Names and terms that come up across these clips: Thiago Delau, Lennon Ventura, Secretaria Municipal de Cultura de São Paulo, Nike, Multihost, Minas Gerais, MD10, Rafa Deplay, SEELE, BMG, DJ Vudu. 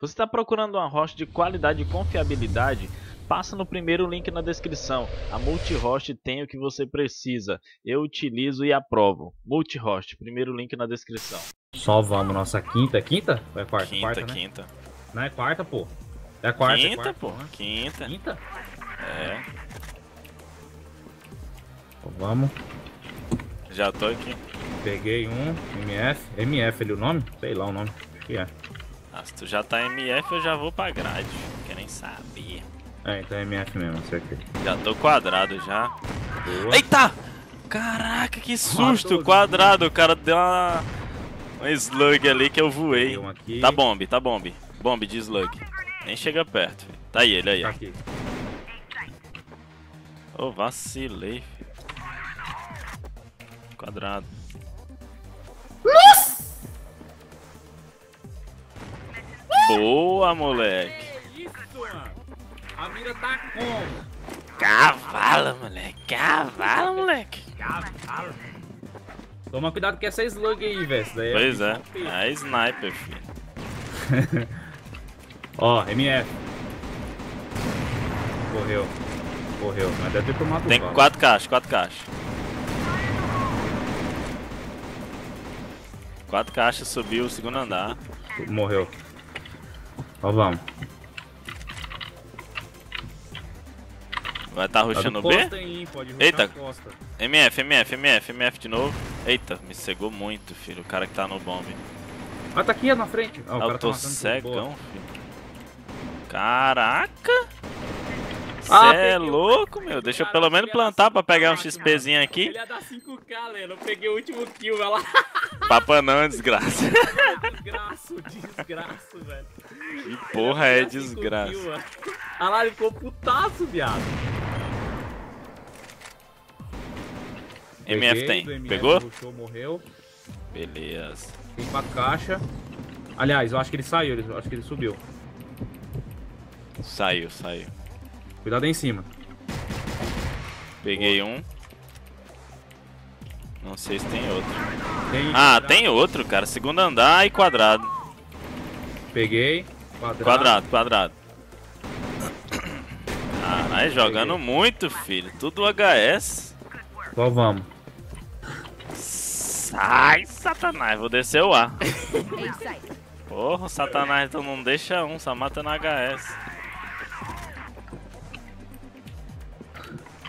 Você está procurando uma host de qualidade e confiabilidade? Passa no primeiro link na descrição. A Multihost tem o que você precisa. Eu utilizo e aprovo. Multihost, primeiro link na descrição. Só vamos, nossa quinta. Quinta? Ou é quarta? Quinta, quarta, né? Quinta. Não, é quarta, pô. É quarta, quinta, é quarta, pô. Né? Quinta. Quinta? É. Então, vamos. Já tô aqui. Peguei um MF. MF ali o nome? Sei lá o nome. Acho que é. Ah, se tu já tá MF, eu já vou pra grade. Querem saber. É, então é MF mesmo, acertei. Já tô quadrado já. Boa. Eita! Caraca, que susto! Matou, quadrado, o cara deu uma... um slug ali que eu voei. Um aqui. Tá bombe, tá bombe. Bombe de slug. Nem chega perto. Filho. Tá aí, ele aí. Tá aqui. Oh, vacilei. Filho. Quadrado. Nossa! Boa, moleque. Que isso, mano? A mira tá com. Cavala, moleque. Cavala, moleque. Cavala. Toma cuidado com essa slug aí, velho. Pois é. É sniper, filho. Ó, MF. Correu. Correu. Mas deve ter tomado. Tem 4 caixas, 4 caixas. 4 caixas, subiu o segundo andar. Morreu. Ó, vamos. Vai estar rushando o B? Aí, pode. Eita! MF, MF, MF, MF de novo. Eita, me cegou muito, filho. O cara que tá no bomb. Ah, tá aqui na frente. Ah, eu tô cegão, filho. Caraca! Cê é louco, meu. Deixa eu pelo menos plantar pra pegar um XPzinho aqui. Ele ia dar 5K, Leno. Eu peguei o último kill, velho. Papa não, é desgraça. Desgraço, desgraço, velho. Que porra é desgraça. Ah lá, ele ficou putaço, viado. MF tem. MF pegou? Puxou, morreu. Beleza. Tem pra caixa. Aliás, eu acho que ele saiu, eu acho que ele subiu. Saiu, saiu. Cuidado aí em cima. Peguei. Boa. Um. Não sei se tem outro. Tem quadrado. Tem outro, cara. Segundo andar e quadrado. Peguei. Quadrado, quadrado. Quadrado. Caralho, jogando. Peguei. Muito, filho. Tudo HS. Só vamos. Sai, Satanás. Vou descer o A. Porra, Satanás, então não deixa um. Só mata no HS.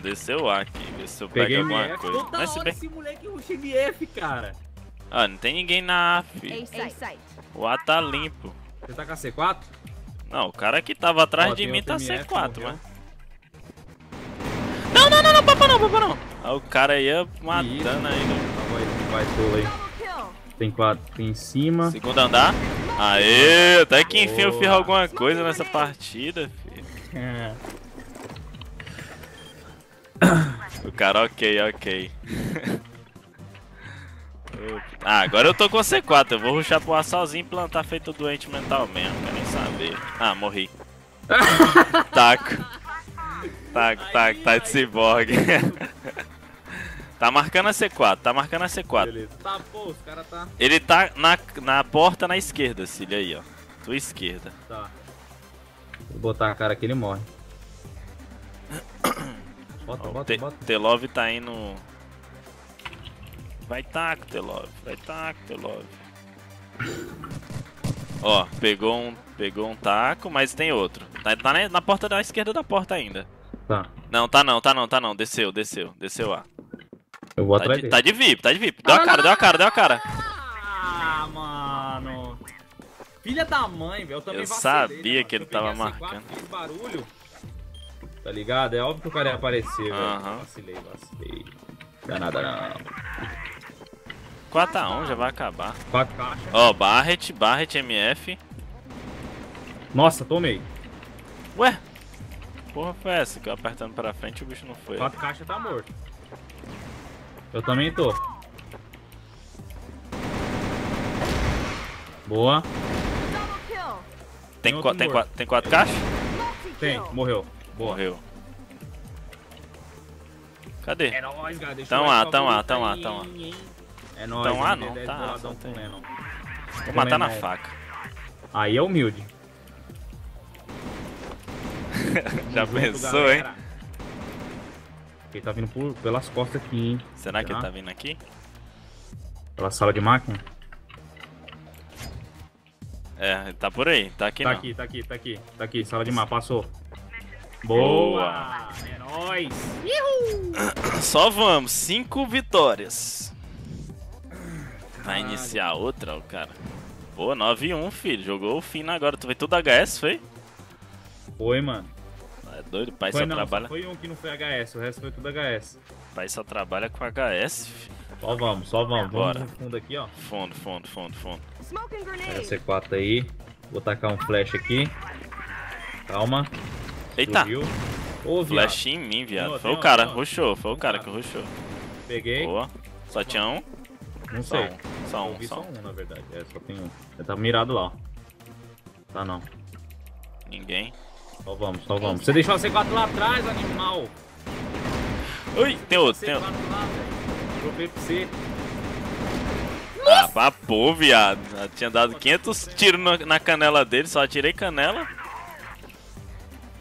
Desceu o A aqui, ver se eu pego alguma MF. Coisa. Toda mas hora bem... esse moleque ruxa MF, cara. Ah, não tem ninguém na A, filho. O A tá limpo. Você tá com a C4? Não, o cara que tava atrás de mim tá MF, C4, mano. Não, não, não, não, papa não, papa não. Ah, o cara ia matando ainda. Vai, vai, tem 4 aqui em cima. Segundo andar. Aê, até que enfim eu fiz alguma coisa nessa partida, filho. É. O cara, ok, ok. Agora eu tô com C4. Eu vou rushar pro ar sozinho e plantar feito doente mental mesmo. Querem saber? Ah, morri. Taco. Taco, taco, tá de ciborgue. Tá marcando a C4, tá marcando a C4. Beleza. Tá, pô, os cara tá. Ele tá na porta na esquerda, Cílio, aí, ó. Tua esquerda. Tá. Vou botar a cara que ele morre. Bota, ó, bota, bota. Telove tá indo. Vai taco, Telove. Vai taco, Telove. Ó, pegou um taco, mas tem outro. Tá na porta da esquerda da porta ainda. Tá. Não, tá não, tá não, tá não. Desceu, desceu, desceu lá. Eu vou atrás dele. Tá de VIP, tá de VIP. Deu a cara, deu a cara, deu a cara. Ah, mano. Filha da mãe, velho. Eu também vacilei, sabia, né, que ele tava marcando. Fiz barulho. Tá ligado? É óbvio que o cara ia aparecer, velho. Vacilei, vacilei. Não dá nada, não. 4x1, já vai acabar. 4 caixas. Ó, Barret, Barret, MF. Nossa, tomei. Ué? Porra, foi essa que eu apertando pra frente e o bicho não foi. 4 caixas tá morto. Eu também tô. Boa. Tem 4 caixas? Tem, morreu. Morreu. Cadê? É nóis, galera. Tão lá. É nóis. Tão lá não, tá. Vou matar na faca. Aí é humilde. Já pensou, hein? Ele tá vindo pelas costas aqui, hein? Será que ele tá vindo aqui? Pela sala de máquina? É, ele tá por aí, tá aqui não. Tá aqui, sala de máquina, passou. Boa! É nóis! Só vamos, 5 vitórias. Vai iniciar outra, o cara. Pô, 9-1, filho, jogou o fino agora. Tu veio tudo HS, foi? Foi, mano. É doido, o pai só trabalha... Foi um que não foi HS, o resto foi tudo HS. O pai só trabalha com HS, filho. Só vamos. Bora. Vamos no fundo aqui, ó. Fundo. Pega o C4 aí. Vou tacar um flash aqui. Calma. Eita. Ô, flash em mim, viado. Foi o cara, rushou. Foi o cara que rushou. Peguei. Boa. Só tinha um? Não sei. Só um, na verdade. É, só tem um. Ele tava mirado lá, ó. Tá não. Ninguém. Só vamos. Você deixou a C4 lá atrás, animal. Ui, tem outro. Dropei pra você. Ah, papou, viado. Eu tinha dado 500 tiros na canela dele, só atirei canela.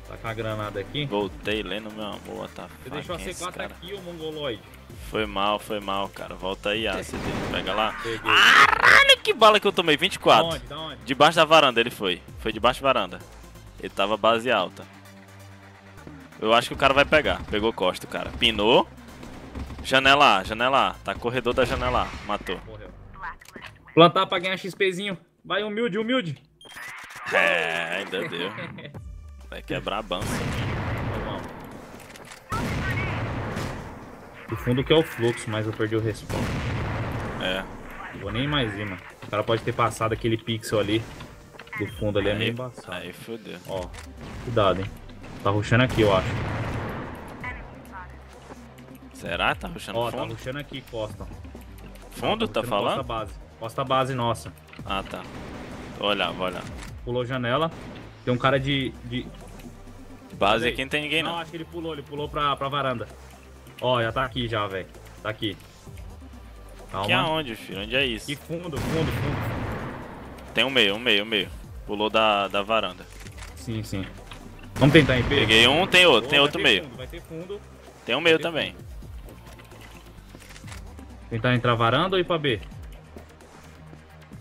Tá com a granada aqui. Voltei, Leno, meu amor. Tá. Você deixou a C4 aqui, ô mongoloide. Foi mal, cara. Volta aí, você pega lá. Caralho, que bala que eu tomei. 24. Da onde? Debaixo da varanda ele foi. Foi debaixo da varanda. Ele tava base alta. Eu acho que o cara vai pegar. Pegou costa, o cara. Pinou. Janela A. Tá corredor da janela A. Matou. Morreu. Plantar pra ganhar XPzinho. Vai, humilde. É, ainda deu. Vai quebrar a bança. O fundo que é o fluxo, mas eu perdi o respawn. É. Não vou nem mais ir, mano. O cara pode ter passado aquele pixel ali. Do fundo ali é meio embaçado. Aí fodeu. Ó, cuidado, hein. Tá rushando aqui, eu acho. Será? Tá rushando fundo? Ó, tá rushando aqui, Costa. Fundo, tá falando? Costa base nossa. Ah, tá. Vou olhar. Pulou janela. Tem um cara de... Base aqui não tem ninguém, não. Não, acho que ele pulou pra varanda. Ó, já tá aqui já, velho. Tá aqui. Calma. Aqui aonde, filho? Onde é isso? Que fundo. Tem um meio. Pulou da varanda. Sim. Vamos tentar em P. Peguei um, tem outro. Tem outro meio. Vai ter fundo. Tem um meio também. Tentar entrar varanda ou ir pra B?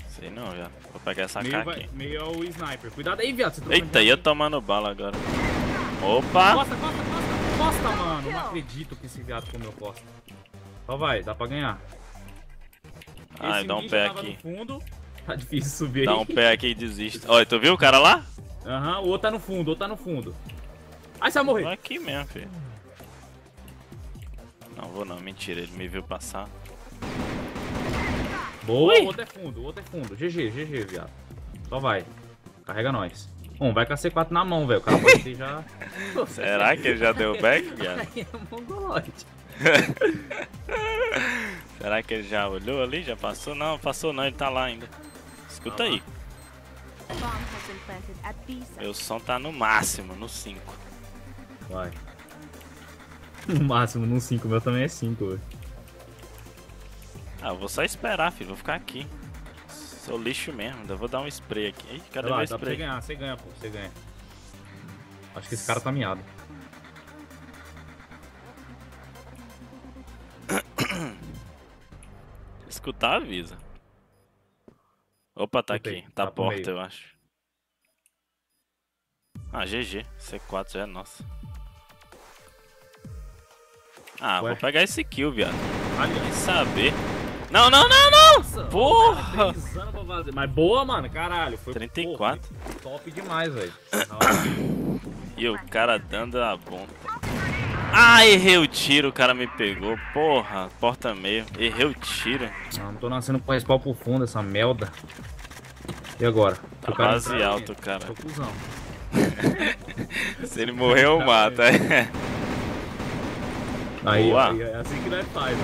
Sei não, já. Vou pegar essa K aqui. Meio é o sniper. Cuidado aí, viado. Eita, ia tomando bala agora. Opa! Costa, mano. Não acredito que esse viado comeu Costa. Só vai, dá pra ganhar. Ai, dá um pé aqui. Tá difícil subir aí. Dá um pé aqui e desiste. Olha, tu viu o cara lá? Aham, o outro tá no fundo, Ai, você vai morrer. Tô aqui mesmo, filho. Não vou não, mentira, ele me viu passar. Boa! Ui. O outro é fundo. GG, viado. Só vai. Carrega nós. Vai com a C4 na mão, velho. O cara pode ter já... Será que ele já deu back, viado? Será que ele já olhou ali? Já passou? Não, passou não, ele tá lá ainda. Escuta aí. Meu som tá no máximo, no 5. Vai. No máximo, no 5. Meu também é 5, velho. Eu vou só esperar, filho. Vou ficar aqui. Sou lixo mesmo. Eu vou dar um spray aqui. Ih, cadê meu spray? Você ganha, pô. Acho que esse cara tá miado. Escutar, avisa. Opa, tá aqui. Tá a porta, eu acho. GG. C4 já é nossa. Vou pegar esse kill, viado. Quem saber. Não! Nossa, porra! Cara, pra fazer. Mas boa, mano, caralho. Foi 34. Porra, foi top demais, velho. E o cara dando a bomba. Errei o tiro, o cara me pegou. Porra, porta meio. Errei o tiro. Não tô nascendo com respawn pro fundo, essa merda. E agora? Tá quase alto, cara. Tô cuzão. Se ele morrer, eu mato. Aí, é assim que nós faz, ó.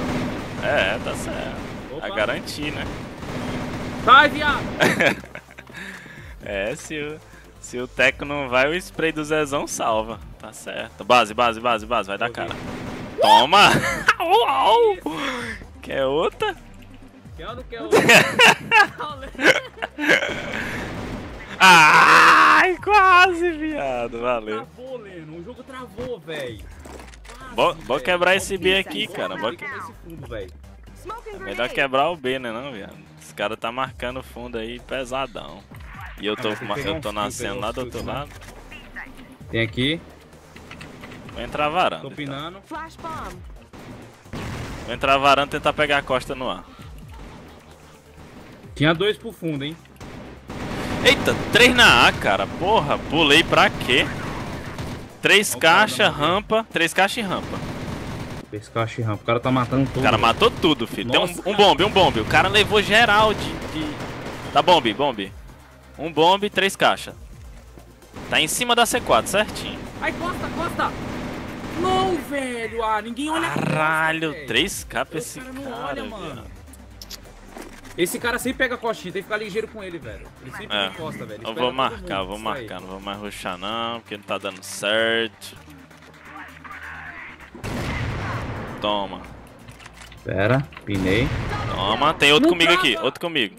É, tá certo. Opa. A garantir, né? Sai, viado! Se o Teco não vai, o spray do Zezão salva. Tá certo. Base. Vai dar cara. Toma! Uau! Quer outra? Quer ou não quer outra? Quase, viado. Valeu. mano. O jogo travou, velho. Bora quebrar esse B aqui, cara. Bora quebrar esse fundo, velho. É melhor quebrar o B, né, não, viado? Esse cara tá marcando o fundo aí pesadão. E eu tô nascendo lá do outro lado. Tem aqui. Vou entrar varando. Tô pinando. Vou entrar varando e tentar pegar a costa no ar. Tinha dois pro fundo, hein? Eita, 3 na A, cara. Porra, pulei pra quê? 3 caixas, rampa. 3 caixas e rampa. 3 caixas e rampa. O cara tá matando tudo. O cara matou tudo, filho. Nossa, tem um bombe. O cara levou geral de... Tá, bombe. Um bombe, 3 caixas. Tá em cima da C4, certinho. Ai, costa. Não, velho. Ah, ninguém olha. Caralho, 3K pra esse cara. Não olha, mano. Esse cara sempre pega a costinha, tem que ficar ligeiro com ele, velho. Ele sempre encosta, velho. Eu vou marcar, não vou mais rushar não, porque não tá dando certo. Toma. Pera, pinei. Toma, tem outro comigo aqui, outro comigo.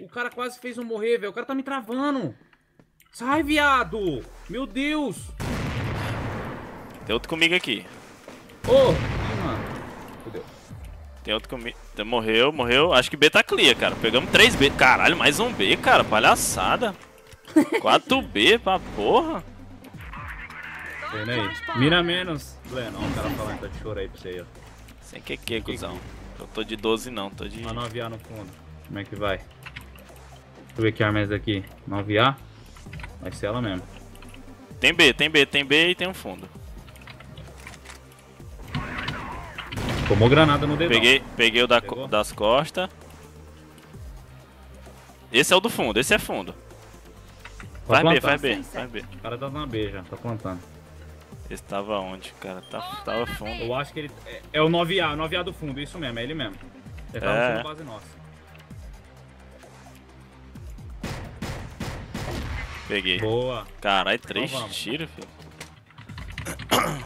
O cara quase fez eu morrer, velho. O cara tá me travando. Sai, viado. Meu Deus. Tem outro comigo aqui. Ô, mano. Fudeu. Tem outro comigo. Morreu. Acho que B tá clear, cara. Pegamos 3B. Caralho, mais um B, cara. Palhaçada. 4B pra porra. Pena aí. Mira menos. Lennon, o cara falando que tá de choro aí pra você aí, ó. Sem que, cuzão. Eu tô de 12 não, tô de... Uma 9A no fundo. Como é que vai? Deixa eu ver que arma é essa aqui. 9A? Vai ser ela mesmo. Tem B e tem um fundo. Tomou granada no dedão. Peguei o das costas. Esse é o do fundo, esse é fundo. Faz B. O cara tá na B já, tá plantando. Esse tava onde, cara? Tava fundo. Eu acho que ele... É o 9A, 9A do fundo, isso mesmo, é ele mesmo. Ele tava no fundo base nossa. Peguei. Boa. Caralho, 3 tiros, filho.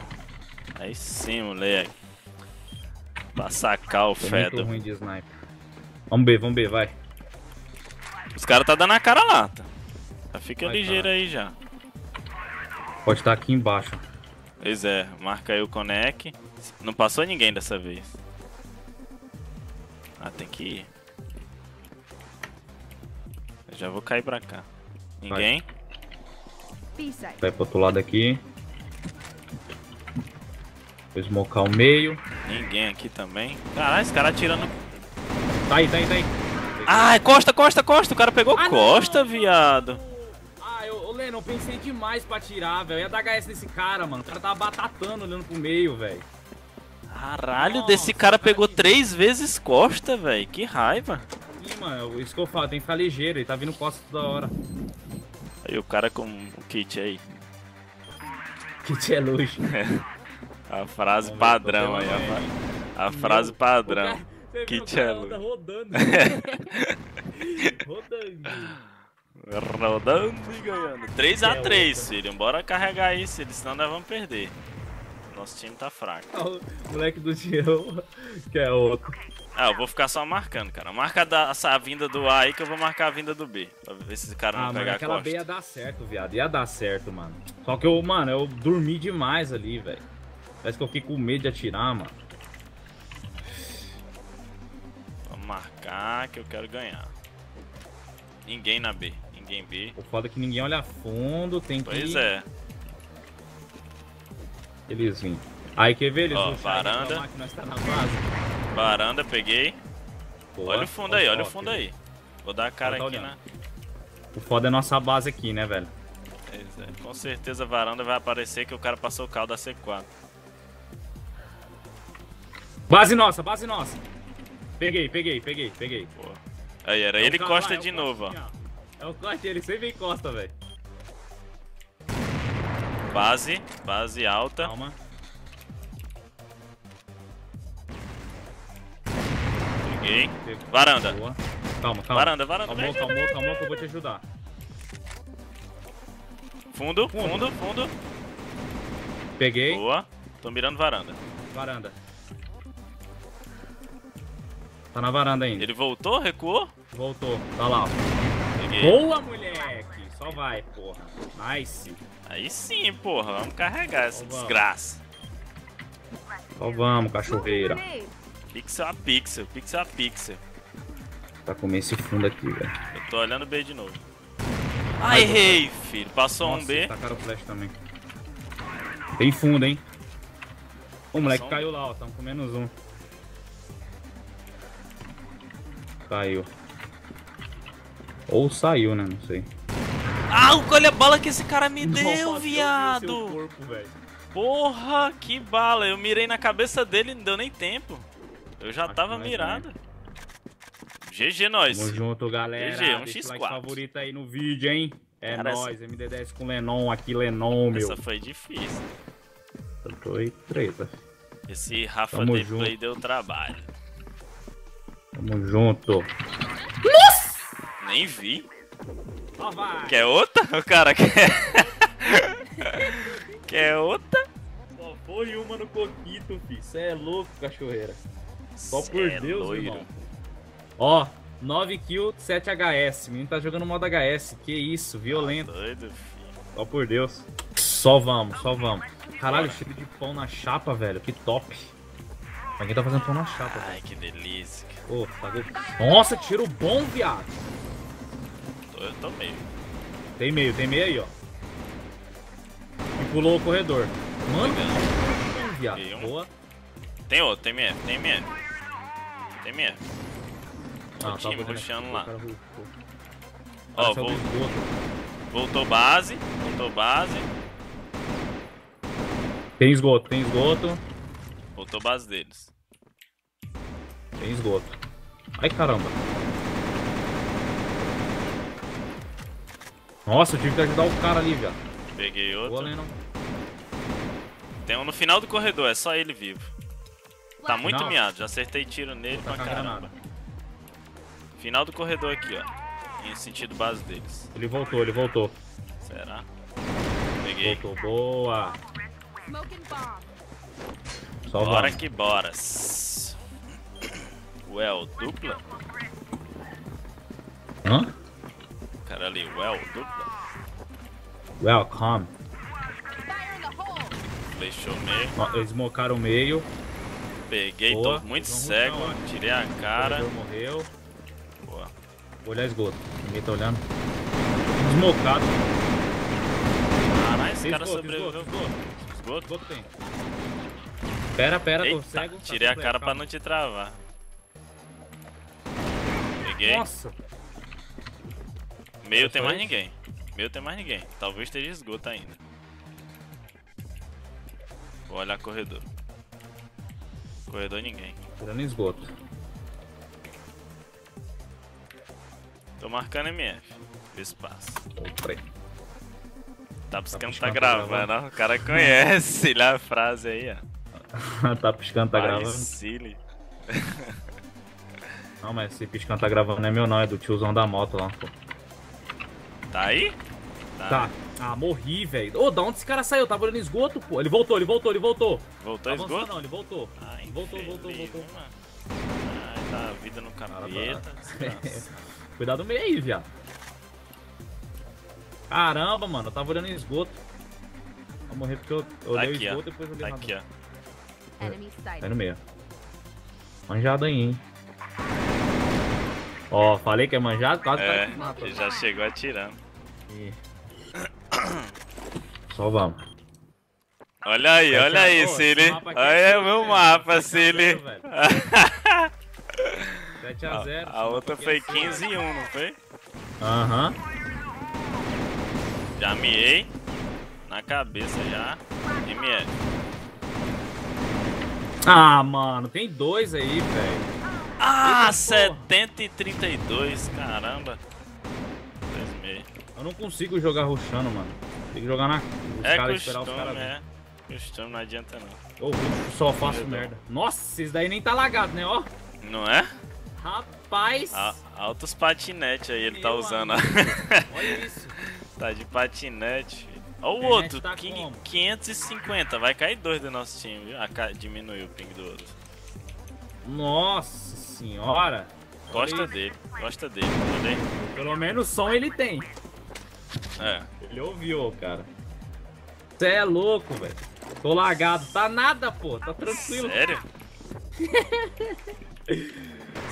Aí sim, moleque. Pra sacar o fedo. Ruim de sniper. Vamos B, vai. Os caras tá dando a cara lá. Tá fica ligeiro cara. Aí já. Pode estar aqui embaixo. Pois é, marca aí o connect. Não passou ninguém dessa vez. Ah, tem que ir. Eu já vou cair pra cá. Ninguém? Vai pro outro lado aqui. Vou smocar o meio. Ninguém aqui também. Caralho, esse cara atirando. Tá aí. Ah, costa. O cara pegou costa, não. Viado. Ah, Lennon, eu pensei demais pra atirar, velho. Ia dar HS nesse cara, mano. O cara tava batatando olhando pro meio, velho. Caralho, nossa, desse cara pegou 3 vezes costa, velho. Que raiva. Ih, mano, isso que eu falo, tem que ficar ligeiro. Ele tá vindo costa toda hora. Aí o cara com o kit aí. Kit é luxo. A frase padrão aí, a frase padrão. Que tchelo. Rodando e ganhando. 3x3, filho. Bora carregar isso, senão nós vamos perder. Nosso time tá fraco. O moleque do Tião, que é outro. Ah, eu vou ficar só marcando, cara. Marca essa vinda do A aí que eu vou marcar a vinda do B. Pra ver se esse cara não pegar a costa. Ah, mano, aquela B ia dar certo, viado. Ia dar certo, mano. Só que eu dormi demais ali, velho. Parece que eu fiquei com medo de atirar, mano. Vamos marcar que eu quero ganhar. Ninguém na B. Ninguém B. O foda é que ninguém olha a fundo, tem que... Pois é. Eles vêm. Aí quer ver eles? Ó, varanda. Nós tá na base. Varanda, peguei. Boa. Olha o fundo aí, olha o fundo aí. Vou dar a cara aqui na... O foda é nossa base aqui, né, velho? Pois é. Com certeza a varanda vai aparecer que o cara passou o carro da C4. Base nossa. Peguei. Boa. Aí, era ele costa lá, de novo, ó. É o corte, ele sempre encosta, velho. Base alta. Calma. Peguei. Varanda. Boa. Calma. Varanda. Calma, que eu vou te ajudar. Fundo. Peguei. Boa. Tô mirando varanda. Tá na varanda ainda. Ele voltou? Recuou? Voltou. Tá lá, ó. Peguei. Boa, moleque! Só Só vai, porra. Nice. Aí sim, porra. Vamos carregar essa desgraça. Só vamos, cachorreira. Pixel a pixel, pixel a pixel. Tá comendo esse fundo aqui, velho. Eu tô olhando o B de novo. Ai, errei, filho. Passou. Nossa, um B. Tacaram o flash também. Tem fundo, hein. O moleque caiu lá, ó. Tamo com menos um. Caiu. Ou saiu, né? Não sei. Ah, olha a bala que esse cara me deu, viado. Deu corpo, porra, que bala. Eu mirei na cabeça dele e não deu nem tempo. Eu já tava mirado. GG nós. Tamo junto, galera. GG, 1x4. Deixa o like favorito aí no vídeo, hein? É nóis, MD10 com Lennon aqui, Lennon, meu. Essa foi difícil. Eu tô aí, treta. Esse Rafa Deplay deu trabalho. Tamo junto. Nossa! Nem vi. Oh, vai. Quer outra? O cara quer. Quer outra? Só foi uma no coquito, filho. Cê é louco, cachorreira. Só cê por é Deus, loiro. Irmão. Ó, 9 kills, 7 HS. O menino tá jogando modo HS. Que isso, violento. Tá doido, filho. Só por Deus. Só vamos, só vamos. Caralho, cheiro de pão na chapa, velho. Que top. Alguém tá fazendo pão na chapa. Ai, velho, que delícia. Pô, pagou. Nossa, tiro bom, viado. Eu tô meio. Tem meio, aí, ó. E pulou o corredor. Mano, viado. Boa. Tem outro, tem MF, Tem MF. Ah, o time puxando lá. Ó, voltou base. Tem esgoto, Voltou base deles. Tem esgoto. Ai, caramba. Nossa, eu tive que ajudar o cara ali, velho. Peguei outro. Boa, tem um no final do corredor, é só ele vivo. Tá muito miado, já acertei tiro nele pra caramba. Final do corredor aqui, ó. Em sentido base deles. Ele voltou, Será? Peguei. Voltou, boa. Só bora que boras. Well, dupla? Hã? O cara ali, well, dupla? Welcome. Flechou o meio. Ó, eles mocaram o meio. Peguei, boa. Tô muito cego. Tirei a cara. Morreu. Boa. Vou olhar esgoto. Ninguém tá olhando. Desmocado. Caralho, esse cara sobreviveu. Esgoto tem. Pera, eita, tô cego. Tirei a cara pra não te travar. Peguei. Nossa. Meio tem mais ninguém. Talvez esteja esgoto ainda. Vou olhar corredor. Corredor ninguém. Tirando esgoto. Tô marcando MF. Vê se passa. Tá piscando, tá gravando. O cara conhece lá a frase aí, ó. Tá piscando, tá gravando. SEELE. Não, mas esse piscando, tá gravando não é meu não, é do tiozão da moto lá, pô. Tá aí? Tá. Ah, morri, velho. Ô, da onde esse cara saiu? Tava olhando esgoto, pô. Ele voltou, Voltou esgoto? Avançou, não, ele voltou. Ai, voltou. Ai, tá a vida no capeta. Cuidado meio aí, viado. Caramba, mano, eu tava olhando em esgoto. Vou morrer porque eu olhei o esgoto e depois joguei na bola. Tá no meio. Manjado aí, hein. Ó, falei que é manjado, quase que ele mata. Ele já chegou atirando. E... só vamos. Olha aí, Seele. Olha o meu mapa, Seele. 7 a 0. A outra foi 15-1, não foi? Aham. Já miei. Na cabeça já. MF. Ah, mano, tem dois aí, velho. Ah, 70 e 32, caramba. 2,5. Eu não consigo jogar rushando, mano. Tem que jogar na... Costume, não adianta não. Eu só faço merda. Nossa, isso daí nem tá lagado, né, ó. Não é? Rapaz. Altos patinetes aí ele tá usando. Olha isso. Tá de patinete. Olha o outro, tá 550. Vai cair dois do nosso time, viu? Diminuiu o ping do outro. Nossa senhora. Gosta dele, Pelo menos som ele tem. É. Ele ouviu, cara. Você é louco, velho. Tô largado. Tá nada, pô. Tá tranquilo. Sério?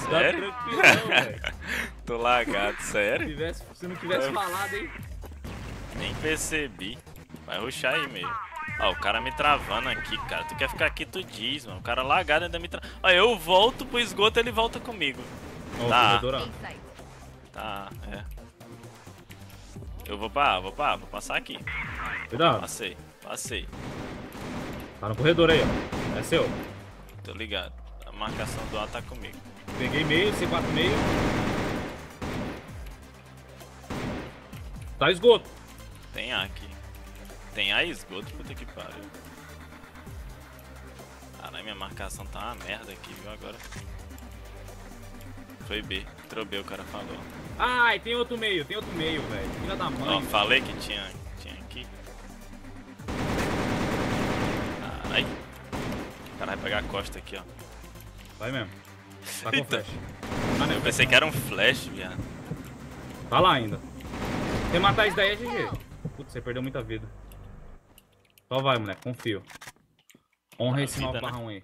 Tá tranquilão, velho. Tô largado, sério? Se não tivesse falado, hein? Nem percebi. Vai rushar aí mesmo. Ó, o cara me travando aqui, cara. Tu quer ficar aqui, tu diz, mano. O cara largado ainda me travando. Ó, eu volto pro esgoto, ele volta comigo. Ó, tá. Tá, é. Eu vou pra A, vou passar aqui. Cuidado. Passei, passei. Tá no corredor aí, ó. É seu. Tô ligado. A marcação do A tá comigo. Peguei meio, C4 meio. Tá esgoto. Tem A aqui. Tem A e esgoto, puta que pariu. Caralho, minha marcação tá uma merda aqui, viu, agora. Foi B, entrou B, o cara falou. Ai, tem outro meio, velho. Filha da mãe. Ó, falei que tinha aqui. Ai. O cara vai pegar a costa aqui, ó. Vai mesmo. Tá com flash. Ah, não, eu pensei que era um flash, viado. Tá lá ainda. Se matar isso daí é GG. Putz, você perdeu muita vida. Só vai, moleque, confio. Honra esse mal barrão aí.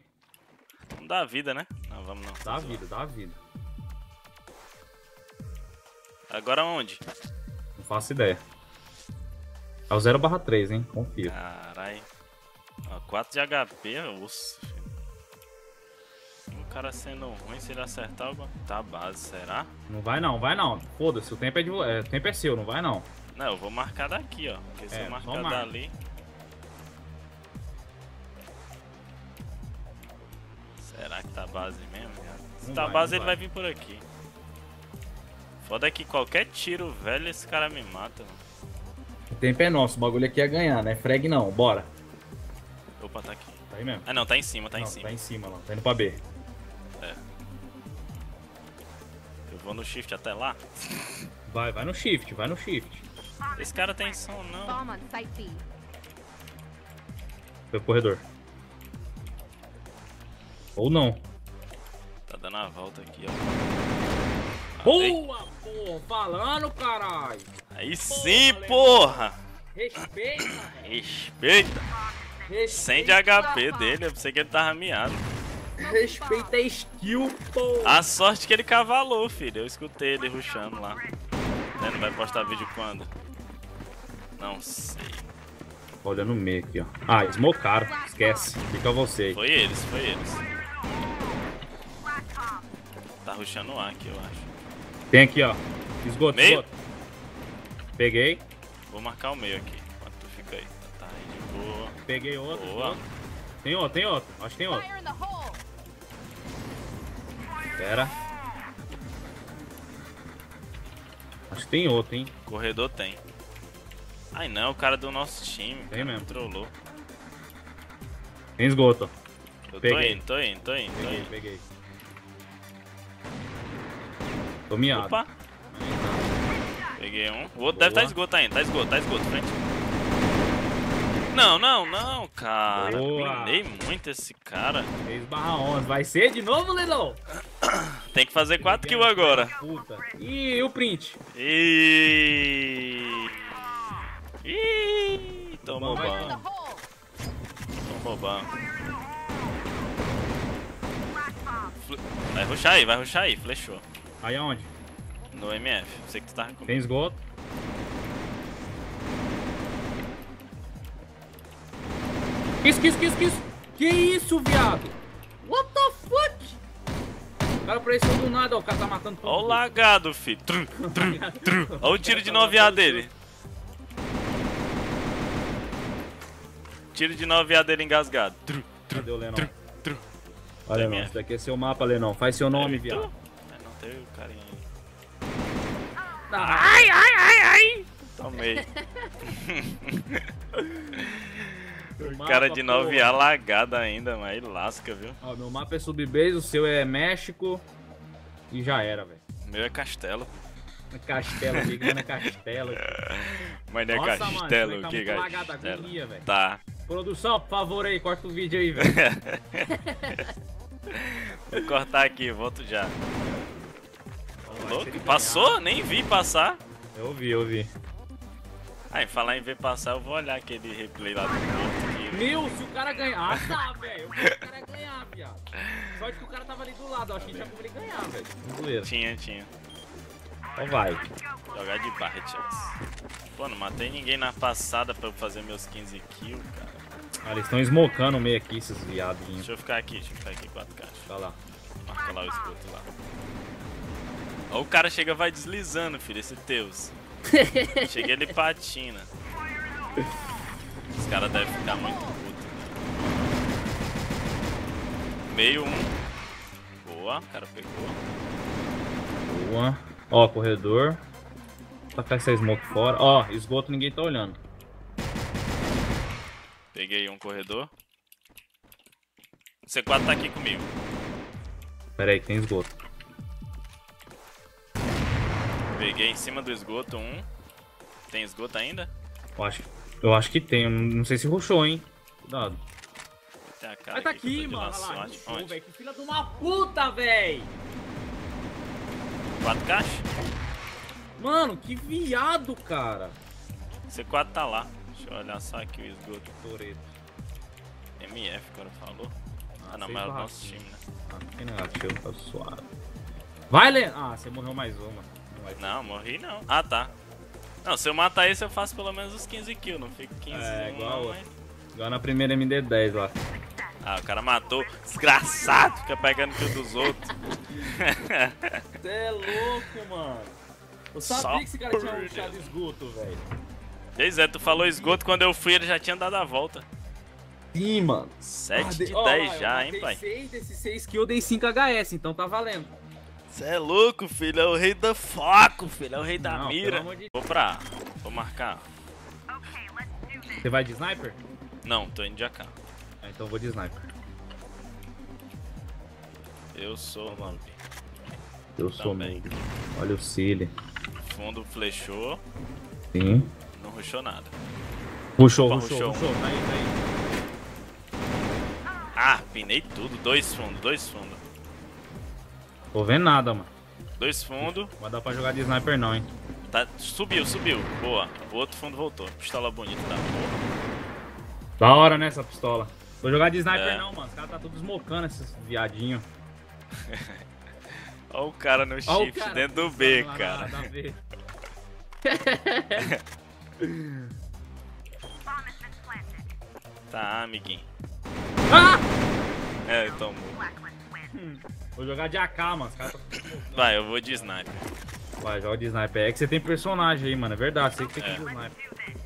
Não dá vida, né? Não, vamos não. Dá vida, dá vida. Agora onde? Não faço ideia. É o 0/3, hein? Confia. Caralho. 4 de HP, osso. O cara sendo ruim, se ele acertar alguma... Tá base, será? Não vai não, vai não. Foda-se, o tempo é de... o tempo é seu, não vai não. Não, eu vou marcar daqui, ó. Porque se eu marcar dali... Será que tá base mesmo? Se tá base, ele vai vir por aqui. Foda que qualquer tiro, velho, esse cara me mata, mano. O tempo é nosso, o bagulho aqui é ganhar, né? Frag não, bora. Opa, tá aqui. Tá aí mesmo? Ah não, tá em cima, tá em cima. Tá em cima lá, tá indo pra B. É. Eu vou no shift até lá? Vai, vai no shift, vai no shift. Esse cara tem som não. Foi pro corredor. Ou não. Tá dando a volta aqui, ó. Boa, porra! Falando, caralho! Aí sim, porra! Respeita, respeita! Respeita! 100 de HP dele, eu pensei que ele tava miado. Respeita a skill, porra! A sorte que ele cavalou, filho. Eu escutei ele rushando lá. Ele não vai postar vídeo quando? Não sei. Olhando o meio aqui, ó. Ah, smocaram. Esquece. Fica você aí. Foi eles, foi eles. Tá rushando o A aqui, eu acho. Tem aqui, ó. Esgoto, meio? Esgoto. Peguei. Vou marcar o meio aqui. Enquanto tu fica aí. Tá aí de boa. Peguei outro. Boa. Tem outro, tem outro. Acho que tem outro. Espera. Acho que tem outro, hein. Corredor tem. Ai não, o cara do nosso time. Tem mesmo. Trollou. Tem esgoto. Eu peguei. Tô indo. Peguei. Tô miado. Opa! Peguei um. O outro deve estar esgoto ainda. Tá esgoto, frente. Não, cara. Minei muito esse cara. 3/11. Vai ser de novo, Lennon? Tem que fazer 4 kills agora. Puta. Ih, o print. Ih. Tomou ban. Vai rushar aí, flechou. Aí aonde? No MF, sei que tu tá comigo. Tem esgoto. Que isso? Que isso, viado? What the fuck? O cara apareceu do nada, ó, o cara tá matando todo mundo. Ó o lagado, fi. Tru. Ó o tiro de 9A dele. Tiro de 9A dele engasgado. Cadê o Lennon? Olha, Lennon, isso daqui é seu mapa, Lennon. Faz seu nome, viado. Tem o carinha aí. Ai! Tomei. O cara de 9A lagado ainda, mas aí lasca, viu? Ó, meu mapa é Subbase, o seu é México. E já era, velho. O meu é Castelo. Castelo, ligando Castelo. Mas não é Nossa, Castelo, mano, tá que lagado, agonia, velho. Tá. Produção, por favor aí, corta o vídeo aí, velho. Vou cortar aqui, volto já. Louco, passou? Nem vi passar. Eu vi. Aí, falar em ver passar, eu vou olhar aquele replay lá do outro. Meu, se o cara ganhar, tá, velho. Eu quero que o cara ganhar, viado. Sorte que o cara tava ali do lado, ó. Achei que já poderia ganhar, velho. Tinha. Então vai. Jogar de barret. Pô, não matei ninguém na passada pra eu fazer meus 15 kills, cara. Ah, eles estão smokando meio aqui, esses viadinhos. Deixa eu ficar aqui, 4K. Tá lá. Marca lá o escudo lá. Ó, o cara chega, vai deslizando, filho, esse Teus. Cheguei, ele patina. Os caras devem ficar muito putos. Meio um. Boa, o cara pegou. Boa. Ó, corredor. Pra cá essa smoke fora. Ó, esgoto ninguém tá olhando. Peguei um corredor. O C4 tá aqui comigo. Pera aí, que tem esgoto. Peguei em cima do esgoto um. Tem esgoto ainda? Eu acho que tem. Não sei se rushou, hein. Cuidado. Tem a cara. Mas tá aqui, mano. Olha lá, rushou, velho. Que filha de uma puta, velho. 4 caixas? Mano, que viado, cara. C4 tá lá. Deixa eu olhar só aqui o esgoto. Toreto. MF, quando falou. Ah, não, mas é o nosso time, né? Ah, não tem negativo, tá suado. Vai, Lennon! Ah, você morreu mais uma. Não, morri não. Ah, tá. Não, se eu matar esse, eu faço pelo menos os 15 kills. Não fico 15 igual, não, mas... igual na primeira MD10 lá. Ah, o cara matou. Desgraçado, fica pegando kill dos outros. Você é louco, mano. Eu sabia que esse cara tinha rushado esgoto, velho. Pois é, tu falou esgoto, quando eu fui ele já tinha dado a volta. Sim, mano. 7 de 10 já, hein, pai. 6 desses 6 kills eu dei 5 HS, então tá valendo. Você é louco, filho. É o rei do foco, filho. É o rei da mira. Vou pra... vou marcar. Você vai de sniper? Não, tô indo de AK. Ah, então vou de sniper. Eu sou, mano. Eu sou, mano. Olha o SEELE. Fundo flechou. Sim. Não rushou nada. Rushou. Tá aí. Ah, pinei tudo. Dois fundos. Tô vendo nada, mano. Dois fundos. Não vai dar pra jogar de sniper não, hein. Tá, subiu. Boa. O outro fundo voltou. Pistola bonita, tá? Boa. Da hora, né, essa pistola. Vou jogar de sniper não, mano. Os caras tá tudo smokando esses viadinhos. Olha o cara no shift cara dentro do B, cara. Lá, B. Tá, amiguinho. Ah! É, tomou. Vou jogar de AK, mano. Os caras tão... Vai, eu vou de sniper. Vai, joga de sniper. É que você tem personagem aí, mano. É verdade, você que tem de sniper.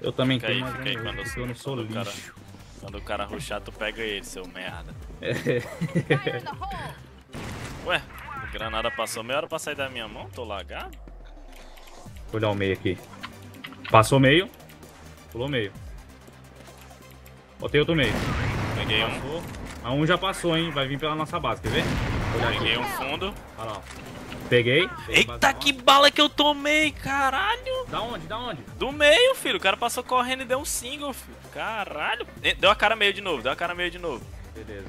Eu também tenho, mas eu não sou lixo. Quando o cara rushar, tu pega ele, seu merda. Ué, a granada passou meia hora pra sair da minha mão? Tô lagado? Vou olhar o meio aqui. Passou meio. Pulou meio. Botei outro meio. Peguei um. A um já passou, hein? Vai vir pela nossa base, quer ver? Peguei um fundo. Olha lá. Peguei. Eita, que bala que eu tomei, caralho. Da onde? Do meio, filho. O cara passou correndo e deu um single, filho. Caralho. Deu a cara meio de novo. Beleza.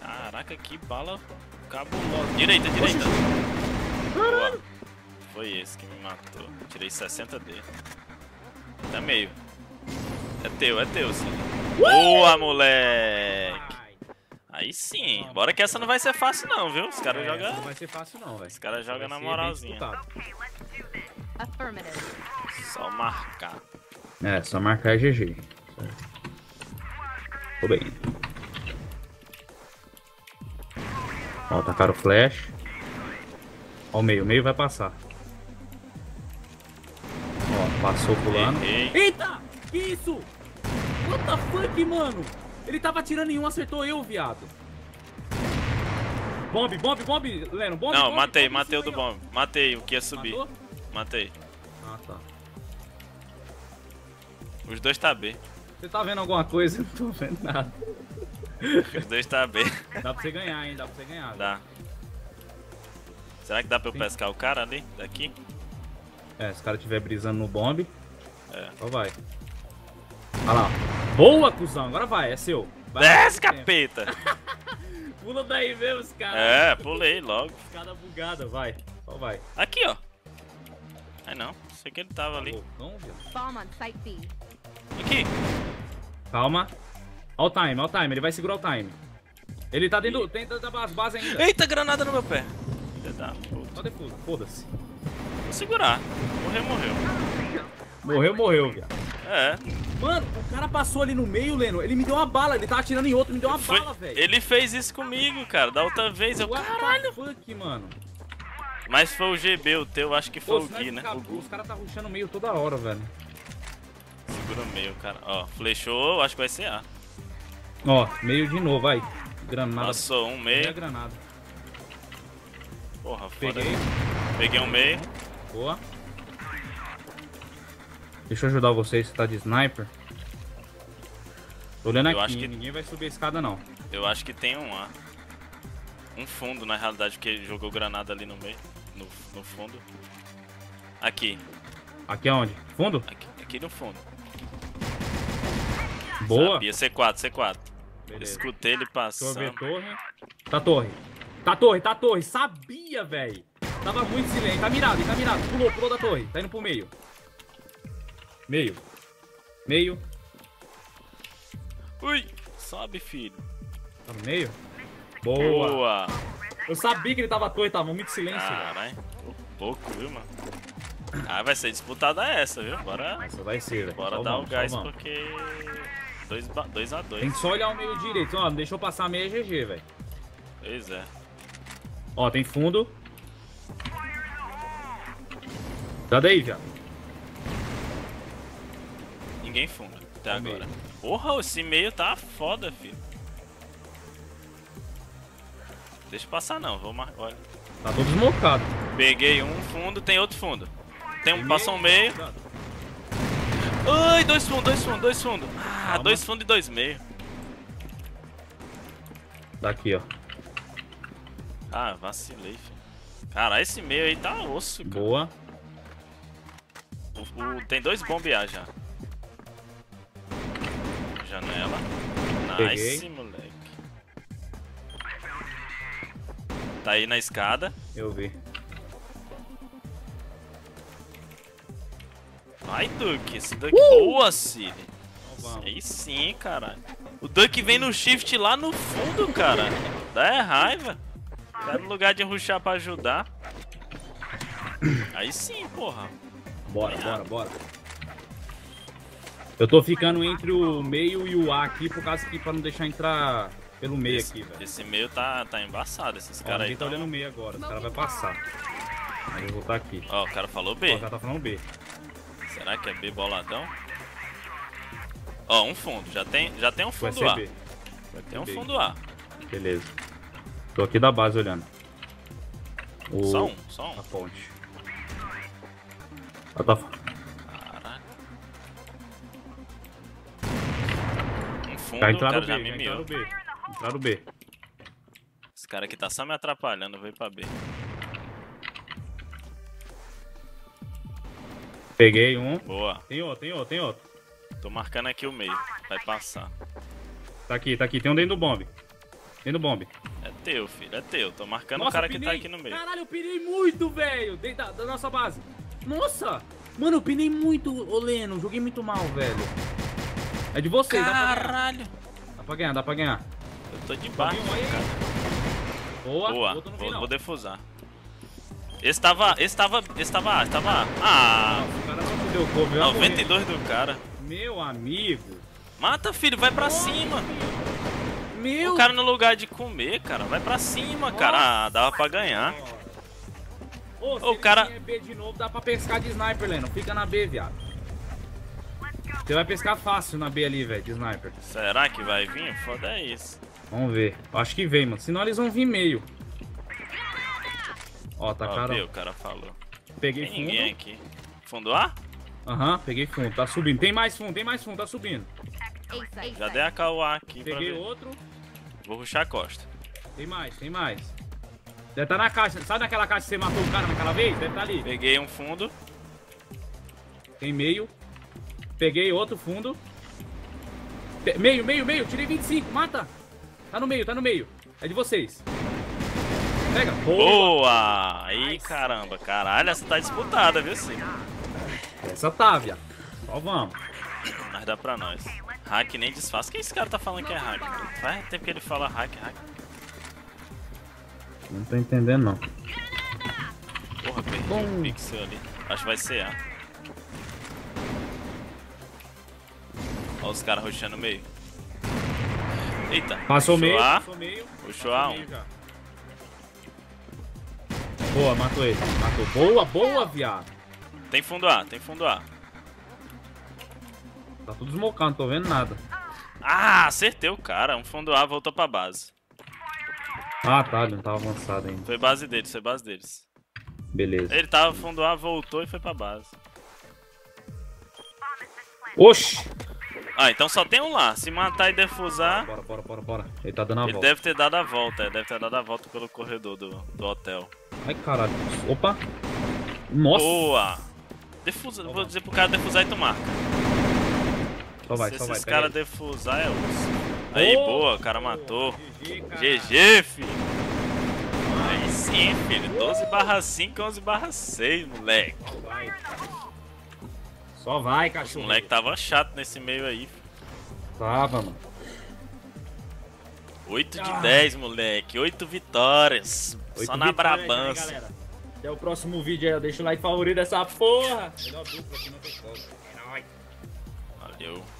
Caraca, que bala cabulosa. Direita. Caralho. Boa. Foi esse que me matou. Tirei 60 dele. Tá meio. É teu, sim. Boa, moleque! Aí sim. Bora que essa não vai ser fácil não, viu? Os caras jogam... Não vai ser fácil não, velho. Os caras jogam na moralzinha. Só marcar. É, só marcar é GG. Tô bem. Ó, tacaram o flash. Ó o meio vai passar. Passou pulando. Eita! Que isso? What the fuck, mano? Ele tava atirando em um, acertou eu, viado. Bombe, Lennon, bombe. Não, matei o do bombe. Matei o que ia subir. Matou? Matei. Ah, tá. Os dois tá B. Você tá vendo alguma coisa? Eu não tô vendo nada. Os dois tá B. Dá pra você ganhar, hein? Dá. Será que dá pra eu pescar o cara ali? Daqui? É, se o cara estiver brisando no bombe. É. Só vai. Olha lá. Boa, cuzão. Agora vai, é seu. Desce, capeta! Pula daí mesmo, os caras. É, pulei logo. Escada bugada, vai. Só vai. Aqui, ó. Aí não. Achei que ele tava ali. Aqui. Calma. All time, ele vai segurar all time. Ele tá dentro, das bases ainda. Eita, granada no meu pé. Só defusa, foda-se. Vou segurar. Morreu, morreu. Morreu, morreu, viado. É. Mano, o cara passou ali no meio, Leno. Ele me deu uma bala, ele tava atirando em outro, me deu uma bala, velho. Ele fez isso comigo, cara. Da outra vez eu. Caralho, fuck, mano. Mas foi o GB, o teu, acho que foi o Gui, né? Os caras tá rushando o meio toda hora, velho. Segura o meio, cara. Ó, flechou, acho que vai ser A. Ó, meio de novo, vai. Granada. Passou um meio. Meia granada. Porra, foda. Peguei um meio. Boa. Deixa eu ajudar vocês, você tá de sniper. Tô olhando aqui, ninguém vai subir a escada, não. Eu acho que tem um A. Um fundo, na realidade, porque jogou granada ali no meio. No fundo. Aqui. Aqui aonde? Fundo? Aqui no fundo. Boa. Sabia. C4, C4. Beleza. Escutei ele passando. Deixa eu ver torre. Tá torre. Tá torre, tá torre. Sabia, velho. Tava muito silêncio. Tá mirado, ele tá mirado. Pulou, pulou da torre. Tá indo pro meio. Meio. Meio. Ui. Sobe, filho. Tá no meio? Boa. Boa! Eu sabia que ele tava torre, tava muito silêncio. Caralho, pouco, viu, mano? Ah, vai ser disputada essa, viu? Bora. Essa vai ser, velho. Bora dar o gás porque. 2 a 2. Tem que só olhar o meio direito, ó. Não deixou passar a meia GG, velho. Pois é. Ó, tem fundo. Dá daí, já. Ninguém funda até agora. Meio. Porra, esse meio tá foda, filho. Deixa eu passar não, vou marcar, olha. Tá todo smocado. Peguei um fundo, tem outro fundo. Tem um, passou um meio. Ai, dois fundos, dois fundos, dois fundos. Ah, calma. Dois fundos e dois meio. Daqui, ó. Ah, vacilei, filho. Caralho, esse meio aí tá osso, cara. Boa. Tem dois bombear já. Janela. Peguei. Nice, moleque. Tá aí na escada. Eu vi. Vai, Duck. Esse Duck. Boa, Siri. Aí sim, caralho. O Duck vem no shift lá no fundo, cara. Dá raiva. Tá no lugar de rushar pra ajudar. Aí sim, porra. Bora, bora, bora. Eu tô ficando entre o meio e o A aqui, por causa que pra não deixar entrar... Pelo meio aqui, velho. Esse meio tá embaçado, esses caras aí. Ele tá olhando o meio agora, o cara vai passar. Aí eu vou estar aqui. Ó, o cara falou B. Ó, o cara tá falando B. Será que é B boladão? Ó, um fundo, já tem um fundo A. Vai ter um fundo A. Beleza. Tô aqui da base olhando. Só um. A ponte. Ela tá... Caraca. Um fundo, o cara já me miou. Entraram B. Esse cara aqui tá só me atrapalhando, veio pra B. Peguei um. Boa. Tem outro, tem outro, tem outro. Tô marcando aqui o meio, vai passar. Tá aqui, tá aqui. Tem um dentro do bombe. Dentro do bombe. É teu, filho, é teu. Tô marcando. Nossa, o cara que tá aqui no meio. Caralho, eu pirei muito, velho. Dentro da nossa base. Nossa. Mano, eu pirei muito, ô Leno. Joguei muito mal, velho. É de vocês, caralho. Dá pra ganhar, dá pra ganhar. Eu tô de baixo, cara. Boa, boa. Vou defusar. Esse tava A. Ah! O cara não me deu cover, velho. 92 do cara. Meu amigo. Mata, filho, vai pra cima. Meu. O cara no lugar de comer, cara, vai pra cima, cara. Ah, dava pra ganhar. Ô, se cara... é B de novo, dá pra pescar de sniper, Leno. Fica na B, viado. Você vai pescar fácil na B ali, velho, de sniper. Será que vai vir? Foda é isso. Vamos ver. Acho que vem, mano. Senão eles vão vir meio. Ó, tá caro. O cara falou. Peguei fundo. Tem ninguém aqui. Fundo A? Aham, peguei fundo. Tá subindo. Tem mais fundo, tá subindo. Já dei a KOA aqui. Peguei outro. Vou rushar a costa. Tem mais, tem mais. Deve tá na caixa. Sabe naquela caixa que você matou o cara naquela vez? Deve tá ali. Peguei um fundo. Tem meio. Peguei outro fundo. Meio, meio, meio. Tirei 25. Mata. Tá no meio, tá no meio. É de vocês. Pega. Boa. Aí, caramba. Caralho, essa tá disputada, viu, sim? Essa tá, viado. Só vamos. Mas dá pra nós. Hack nem desfaz. Quem esse cara tá falando que é hack? Faz tempo que ele fala hack, hack. Não tô entendendo, não. Porra, perdi um pixel ali. Acho que vai ser A. Olha os caras roxando no meio. Eita. Passou o meio. Puxou A1. Boa, matou ele. Matou. Boa, boa, viado. Tem fundo A, tem fundo A. Tá tudo smocando, não tô vendo nada. Ah, acertei o cara. Um fundo A voltou pra base. Ah, tá, ele não tava avançado ainda. Foi base deles, foi base deles. Beleza. Ele tava fundo A, voltou e foi pra base. Oxi! Ah, então só tem um lá. Se matar e defusar... Bora, bora, bora, bora. Ele tá dando a volta. Ele deve ter dado a volta, ele deve ter dado a volta pelo corredor do hotel. Ai, caralho. Opa! Nossa! Boa! Defusa, vou dizer pro cara defusar e tu marca. Só vai, só vai. Se esse cara defusar é osso. Aí, boa, o cara matou. GG, filho. Aí sim, filho. 12/5, 11/6, moleque. Só vai, cachorro. O moleque tava chato nesse meio aí. Tava, mano. 8/10, moleque. 8 vitórias. Só na brabança. Até o próximo vídeo aí, ó. Deixa o like favorito dessa porra. Melhor dupla aqui na pessoa. Valeu.